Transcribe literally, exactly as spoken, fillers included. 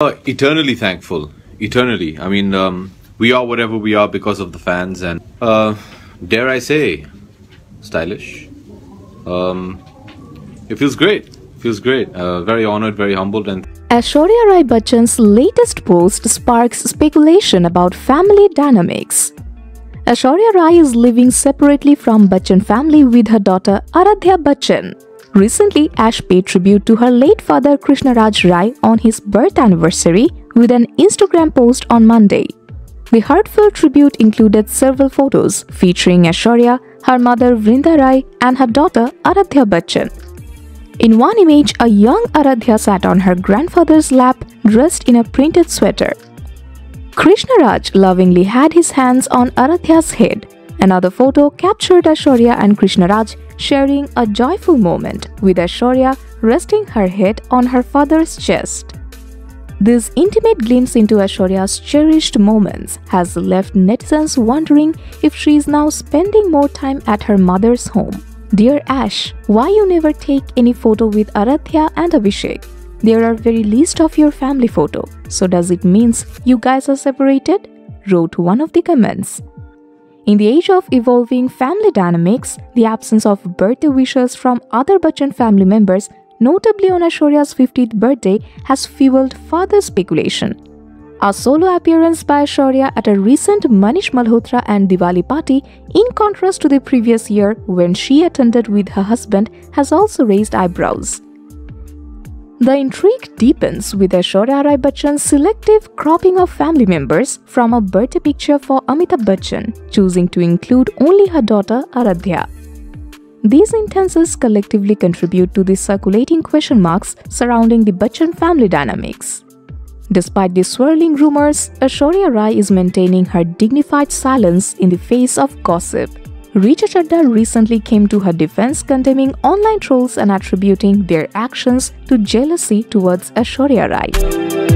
Uh, eternally thankful, eternally. I mean, um, we are whatever we are because of the fans and, uh, dare I say, stylish. Um, it feels great, feels great. Uh, very honored, very humbled. And Aishwarya Rai Bachchan's latest post sparks speculation about family dynamics. Aishwarya Rai is living separately from Bachchan family with her daughter Aradhya Bachchan. Recently, Ash paid tribute to her late father Krishnaraj Rai on his birth anniversary with an Instagram post on Monday. The heartfelt tribute included several photos featuring Aishwarya, her mother Vrinda Rai and her daughter Aradhya Bachchan. In one image, a young Aradhya sat on her grandfather's lap dressed in a printed sweater. Krishnaraj lovingly had his hands on Aradhya's head. Another photo captured Aishwarya and Krishnaraj sharing a joyful moment, with Aishwarya resting her head on her father's chest. This intimate glimpse into Aishwarya's cherished moments has left netizens wondering if she is now spending more time at her mother's home. Dear Ash, why you never take any photo with Aradhya and Abhishek? There are very least of your family photo, so does it means you guys are separated? Wrote one of the comments. In the age of evolving family dynamics, the absence of birthday wishes from other Bachchan family members, notably on Aishwarya's fiftieth birthday, has fueled further speculation. A solo appearance by Aishwarya at a recent Manish Malhotra and Diwali party, in contrast to the previous year when she attended with her husband, has also raised eyebrows. The intrigue deepens with Aishwarya Rai Bachchan's selective cropping of family members from a birthday picture for Amitabh Bachchan, choosing to include only her daughter Aradhya. These instances collectively contribute to the circulating question marks surrounding the Bachchan family dynamics. Despite the swirling rumors, Aishwarya Rai is maintaining her dignified silence in the face of gossip. Richa Chadda recently came to her defense, condemning online trolls and attributing their actions to jealousy towards Aishwarya Rai.